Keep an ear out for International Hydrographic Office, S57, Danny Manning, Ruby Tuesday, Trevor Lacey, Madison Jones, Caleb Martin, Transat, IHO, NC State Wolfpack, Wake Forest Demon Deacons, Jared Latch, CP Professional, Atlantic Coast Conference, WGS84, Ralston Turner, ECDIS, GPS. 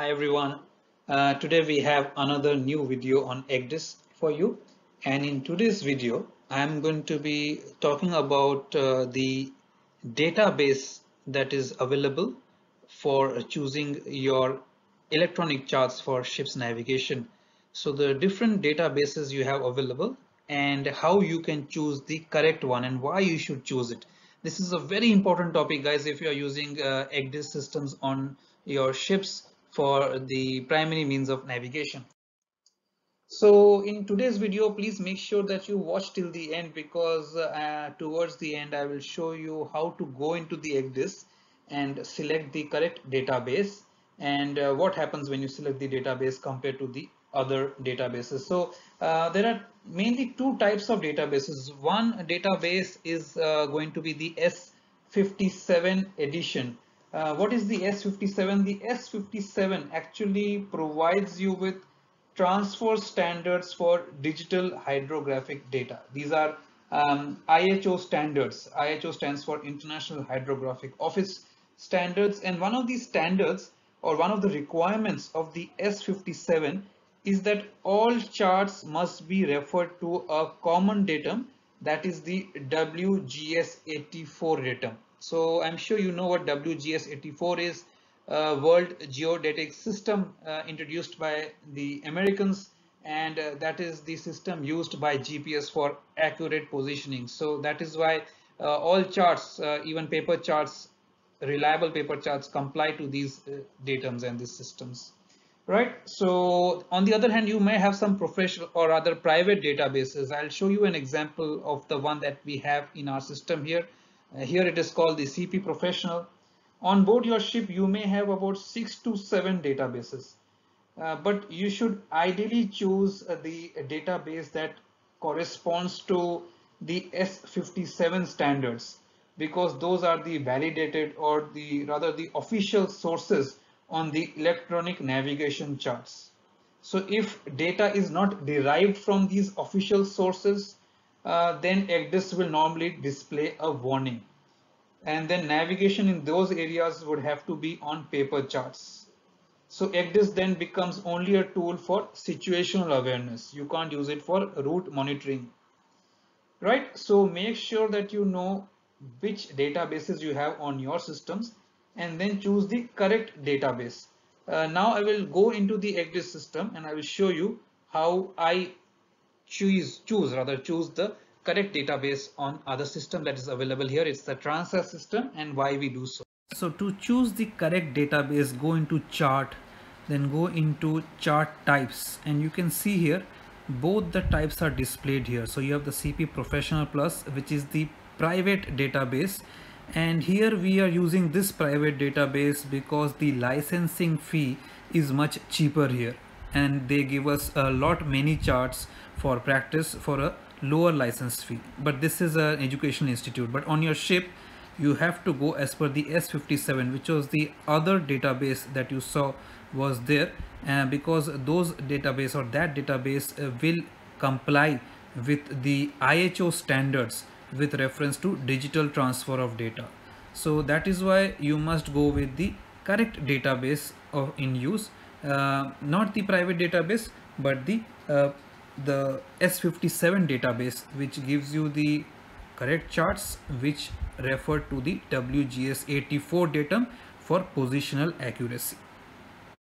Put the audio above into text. Hi everyone, today we have another new video on ECDIS for you, and in today's video I am going to be talking about the database that is available for choosing your electronic charts for ship's navigation. So the different databases you have available and how you can choose the correct one and why you should choose it. This is a very important topic, guys. If you are using ECDIS systems on your ships for the primary means of navigation. So in today's video, please make sure that you watch till the end, because towards the end I will show you how to go into the ECDIS and select the correct database and what happens when you select the database compared to the other databases. So there are mainly two types of databases. One database is going to be the S57 edition. What is the S57? The S57 actually provides you with transfer standards for digital hydrographic data. These are IHO standards. IHO stands for International Hydrographic Office standards, and one of these standards or one of the requirements of the S57 is that all charts must be referred to a common datum, that is the WGS84 datum. So I'm sure you know what WGS84 is, World Geodetic System introduced by the Americans, and that is the system used by GPS for accurate positioning. So that is why all charts, even paper charts, reliable paper charts, comply to these datums and these systems, right? So on the other hand, you may have some professional or other private databases. I'll show you an example of the one that we have in our system here. Here it is called the CP Professional. On board your ship, you may have about 6 to 7 databases, but you should ideally choose the database that corresponds to the S57 standards, because those are the validated or rather the official sources on the electronic navigation charts. So if data is not derived from these official sources, then ECDIS will normally display a warning, and then navigation in those areas would have to be on paper charts. So ECDIS then becomes only a tool for situational awareness. You can't use it for route monitoring, right? So make sure that you know which databases you have on your systems and then choose the correct database. Now I will go into the ECDIS system and I will show you how I choose the correct database on other system that is available here. It's the Transat system, and why we do so. So to choose the correct database, go into chart, then go into chart types, and you can see here both the types are displayed here. So you have the CP Professional Plus, which is the private database, and here we are using this private database because the licensing fee is much cheaper here, and they give us a lot many charts for practice for a lower license fee. But this is an educational institute. But on your ship, you have to go as per the S57, which was the other database that you saw was there, because those database or that database will comply with the IHO standards with reference to digital transfer of data. So that is why you must go with the correct database in use, not the private database, but the S57 database, which gives you the correct charts which refer to the WGS84 datum for positional accuracy.